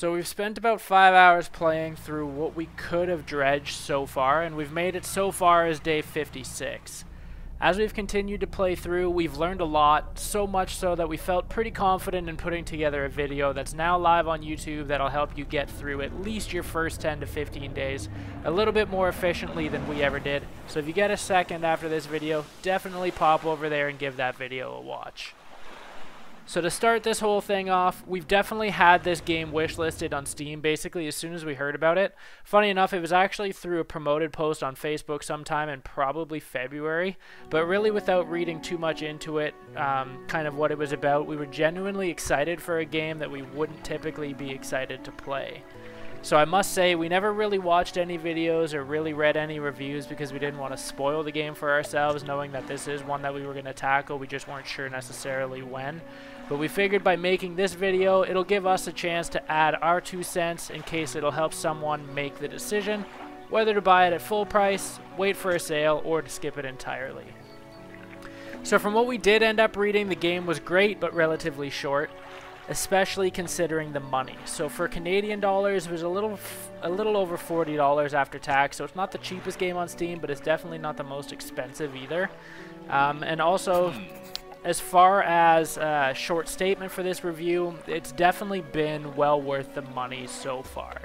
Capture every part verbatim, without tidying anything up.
So we've spent about five hours playing through what we could have dredged so far, and we've made it so far as day fifty-six. As we've continued to play through, we've learned a lot, so much so that we felt pretty confident in putting together a video that's now live on YouTube that'll help you get through at least your first ten to fifteen days a little bit more efficiently than we ever did. So if you get a second after this video, definitely pop over there and give that video a watch. So to start this whole thing off, we've definitely had this game wishlisted on Steam basically as soon as we heard about it. Funny enough, it was actually through a promoted post on Facebook sometime in probably February, but really without reading too much into it, um, kind of what it was about, we were genuinely excited for a game that we wouldn't typically be excited to play. So I must say, we never really watched any videos or really read any reviews because we didn't want to spoil the game for ourselves, knowing that this is one that we were going to tackle. We just weren't sure necessarily when. But we figured by making this video, it'll give us a chance to add our two cents in case it'll help someone make the decision whether to buy it at full price, wait for a sale, or to skip it entirely. So from what we did end up reading, the game was great but relatively short, especially considering the money. So for Canadian dollars, it was a little a little over forty dollars after tax, so it's not the cheapest game on Steam, but it's definitely not the most expensive either. Um, and also, as far as a short statement for this review, it's definitely been well worth the money so far.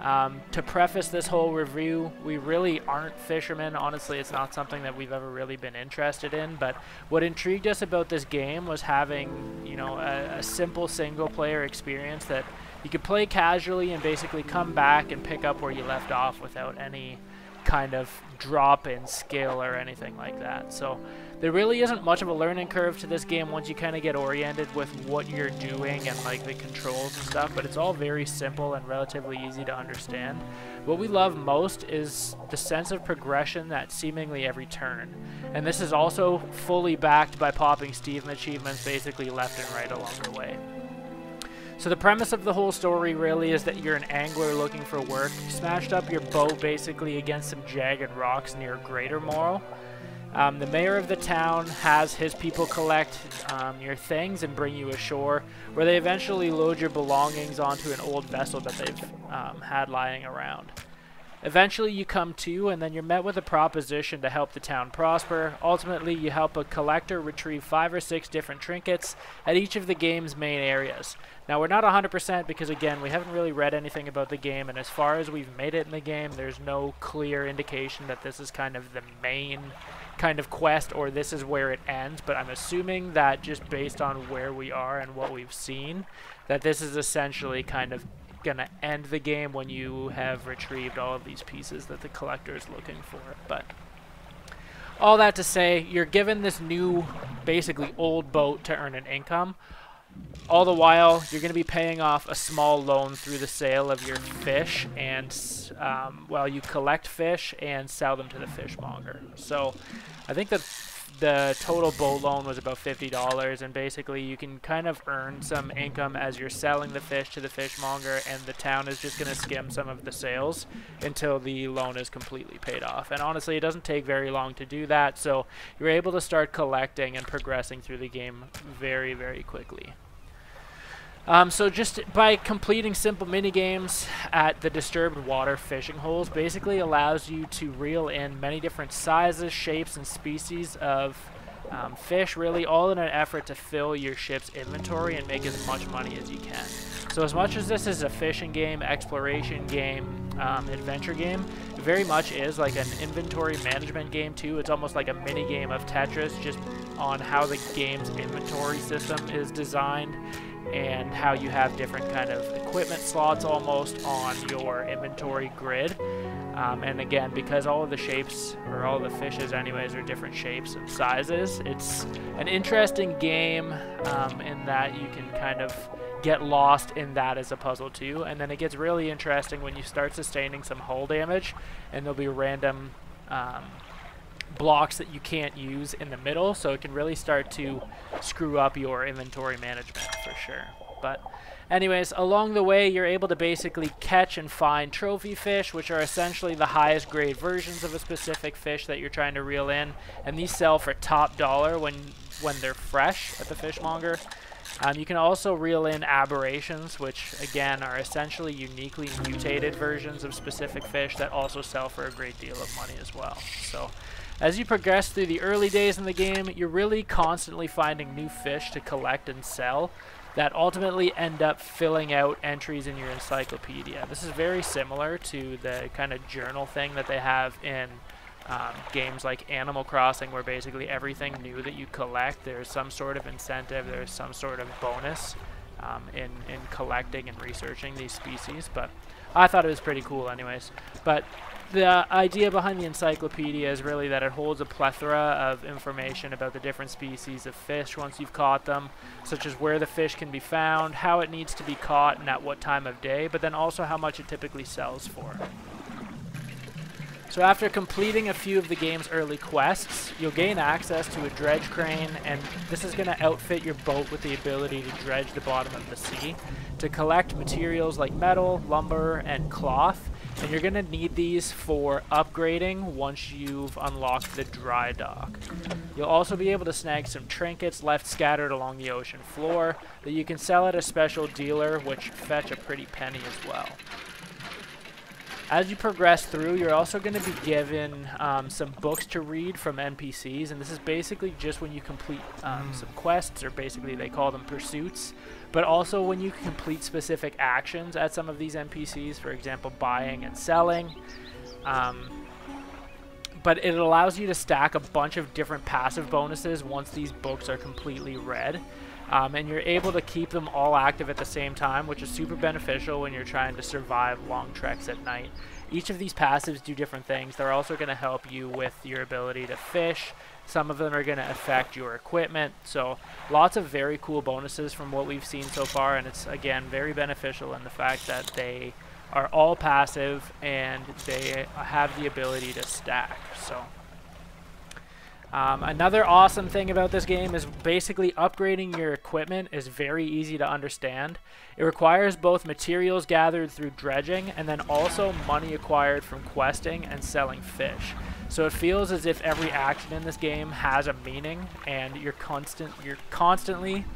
Um, to preface this whole review, we really aren't fishermen. Honestly, it's not something that we've ever really been interested in, but what intrigued us about this game was having, you know, a, a simple single-player experience that you could play casually and basically come back and pick up where you left off without any kind of drop in skill or anything like that. So there really isn't much of a learning curve to this game once you kind of get oriented with what you're doing and like the controls and stuff, but it's all very simple and relatively easy to understand. What we love most is the sense of progression that's seemingly every turn, and this is also fully backed by popping Steam achievements basically left and right along the way. So the premise of the whole story really is that you're an angler looking for work, smashed up your boat basically against some jagged rocks near Greater Marrow. Um, the mayor of the town has his people collect um, your things and bring you ashore, where they eventually load your belongings onto an old vessel that they've um, had lying around. Eventually you come to, and then you're met with a proposition to help the town prosper. Ultimately, you help a collector retrieve five or six different trinkets at each of the game's main areas. Now, we're not one hundred percent because, again, we haven't really read anything about the game, and as far as we've made it in the game, there's no clear indication that this is kind of the main kind of quest or this is where it ends, but I'm assuming that just based on where we are and what we've seen, that this is essentially kind of gonna end the game when you have retrieved all of these pieces that the collector is looking for. But all that to say, you're given this new basically old boat to earn an income. All the while you're gonna be paying off a small loan through the sale of your fish, and um, well, you collect fish and sell them to the fishmonger. So I think that the total boat loan was about fifty dollars, and basically you can kind of earn some income as you're selling the fish to the fishmonger, and the town is just going to skim some of the sales until the loan is completely paid off. And honestly, it doesn't take very long to do that, so you're able to start collecting and progressing through the game very, very quickly. Um, so just by completing simple mini-games at the disturbed water fishing holes basically allows you to reel in many different sizes, shapes, and species of um, fish, really all in an effort to fill your ship's inventory and make as much money as you can. So as much as this is a fishing game, exploration game, um, adventure game, it very much is like an inventory management game too. It's almost like a mini-game of Tetris, just on how the game's inventory system is designed, and how you have different kind of equipment slots almost on your inventory grid. Um, and again, because all of the shapes, or all of the fishes anyways, are different shapes and sizes, it's an interesting game um, in that you can kind of get lost in that as a puzzle too. And then it gets really interesting when you start sustaining some hull damage, and there'll be random um, blocks that you can't use in the middle, so it can really start to screw up your inventory management for sure. But anyways, along the way you're able to basically catch and find trophy fish, which are essentially the highest grade versions of a specific fish that you're trying to reel in, and these sell for top dollar when when they're fresh at the fishmonger. Um, you can also reel in aberrations, which again are essentially uniquely mutated versions of specific fish that also sell for a great deal of money as well. So as you progress through the early days in the game, you're really constantly finding new fish to collect and sell that ultimately end up filling out entries in your encyclopedia. This is very similar to the kind of journal thing that they have in um, games like Animal Crossing, where basically everything new that you collect, there's some sort of incentive, there's some sort of bonus um, in, in collecting and researching these species. But I thought it was pretty cool anyways. But the idea behind the encyclopedia is really that it holds a plethora of information about the different species of fish once you've caught them, such as where the fish can be found, how it needs to be caught and at what time of day, but then also how much it typically sells for. So after completing a few of the game's early quests, you'll gain access to a dredge crane, and this is going to outfit your boat with the ability to dredge the bottom of the sea to collect materials like metal, lumber, and cloth. And you're going to need these for upgrading once you've unlocked the dry dock. You'll also be able to snag some trinkets left scattered along the ocean floor that you can sell at a special dealer, which fetch a pretty penny as well. As you progress through, you're also going to be given um, some books to read from N P Cs, and this is basically just when you complete um, some quests, or basically they call them pursuits, but also when you complete specific actions at some of these N P Cs, for example, buying and selling. Um, but it allows you to stack a bunch of different passive bonuses once these books are completely read. Um, and you're able to keep them all active at the same time, which is super beneficial when you're trying to survive long treks at night. Each of these passives do different things. They're also going to help you with your ability to fish. Some of them are going to affect your equipment. So lots of very cool bonuses from what we've seen so far. And it's, again, very beneficial in the fact that they are all passive and they have the ability to stack. So. Um, another awesome thing about this game is basically upgrading your equipment is very easy to understand. It requires both materials gathered through dredging and then also money acquired from questing and selling fish. So it feels as if every action in this game has a meaning and you're constant, you're constantly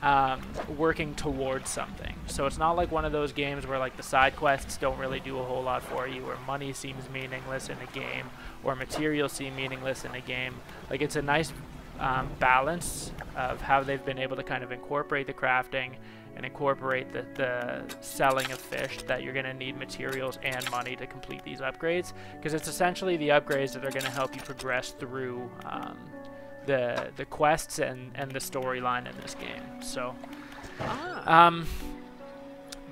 um, working towards something. So it's not like one of those games where like the side quests don't really do a whole lot for you, or money seems meaningless in a game, or materials seem meaningless in a game. Like, it's a nice um, balance of how they've been able to kind of incorporate the crafting and incorporate the, the selling of fish, that you're going to need materials and money to complete these upgrades, because it's essentially the upgrades that are going to help you progress through um, the the quests and, and the storyline in this game. So, um,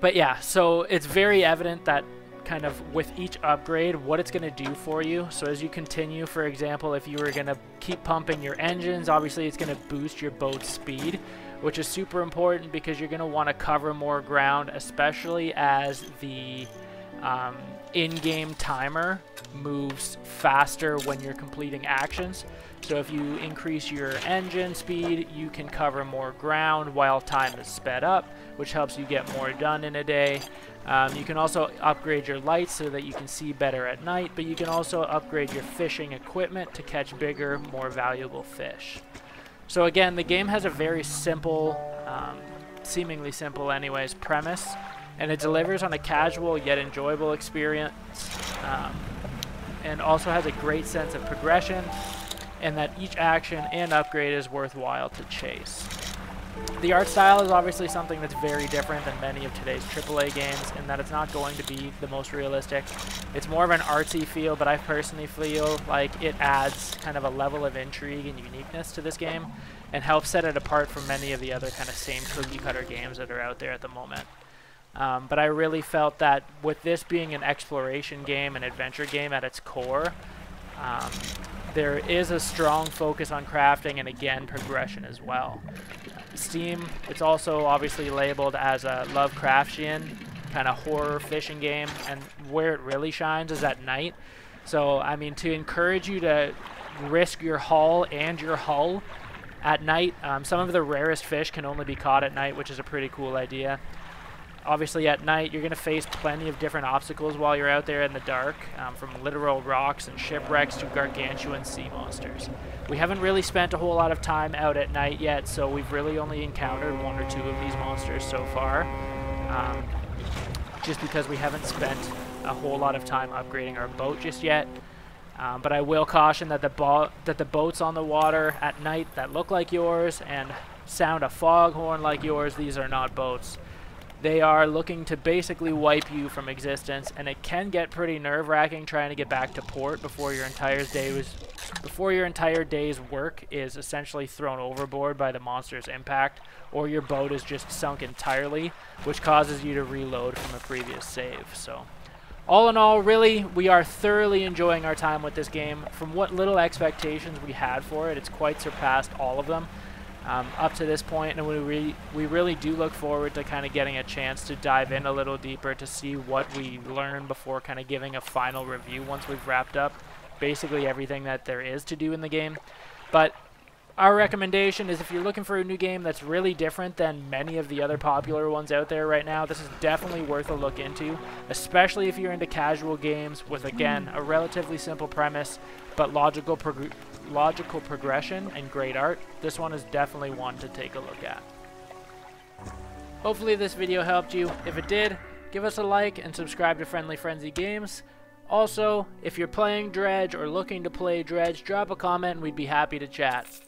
but yeah, so it's very evident that kind of with each upgrade what it's going to do for you. So as you continue, for example, if you were going to keep pumping your engines, obviously it's going to boost your boat's speed, which is super important because you're going to want to cover more ground, especially as the um, in-game timer moves faster when you're completing actions. So if you increase your engine speed, you can cover more ground while time is sped up, which helps you get more done in a day. Um, you can also upgrade your lights so that you can see better at night, but you can also upgrade your fishing equipment to catch bigger, more valuable fish. So again, the game has a very simple, um, seemingly simple anyways, premise, and it delivers on a casual yet enjoyable experience, um, and also has a great sense of progression, and that each action and upgrade is worthwhile to chase. The art style is obviously something that's very different than many of today's triple A games, in that it's not going to be the most realistic. It's more of an artsy feel, but I personally feel like it adds kind of a level of intrigue and uniqueness to this game and helps set it apart from many of the other kind of same cookie cutter games that are out there at the moment. Um, but I really felt that with this being an exploration game, an adventure game at its core, um, there is a strong focus on crafting and, again, progression as well. Steam, it's also obviously labeled as a Lovecraftian kind of horror fishing game, and where it really shines is at night. So, I mean, to encourage you to risk your haul and your hull at night, um, some of the rarest fish can only be caught at night, which is a pretty cool idea. Obviously at night you're going to face plenty of different obstacles while you're out there in the dark, um, from literal rocks and shipwrecks to gargantuan sea monsters. We haven't really spent a whole lot of time out at night yet, so we've really only encountered one or two of these monsters so far, um, just because we haven't spent a whole lot of time upgrading our boat just yet. Um, but I will caution that the, bo that the boats on the water at night that look like yours and sound a foghorn like yours, these are not boats. They are looking to basically wipe you from existence, and it can get pretty nerve-wracking trying to get back to port before your entire day was, before your entire day's work is essentially thrown overboard by the monster's impact, or your boat is just sunk entirely, which causes you to reload from a previous save. So, all in all, really, we are thoroughly enjoying our time with this game. From what little expectations we had for it, it's quite surpassed all of them. Um, up to this point, and we, re we really do look forward to kind of getting a chance to dive in a little deeper to see what we learn before kind of giving a final review once we've wrapped up basically everything that there is to do in the game. But our recommendation is, if you're looking for a new game that's really different than many of the other popular ones out there right now, this is definitely worth a look into, especially if you're into casual games with, again, a relatively simple premise but logical progr logical progression and great art. This one is definitely one to take a look at. Hopefully this video helped you. If it did, give us a like and subscribe to Friendly Frenzy Games. Also, if you're playing Dredge or looking to play Dredge, drop a comment and we'd be happy to chat.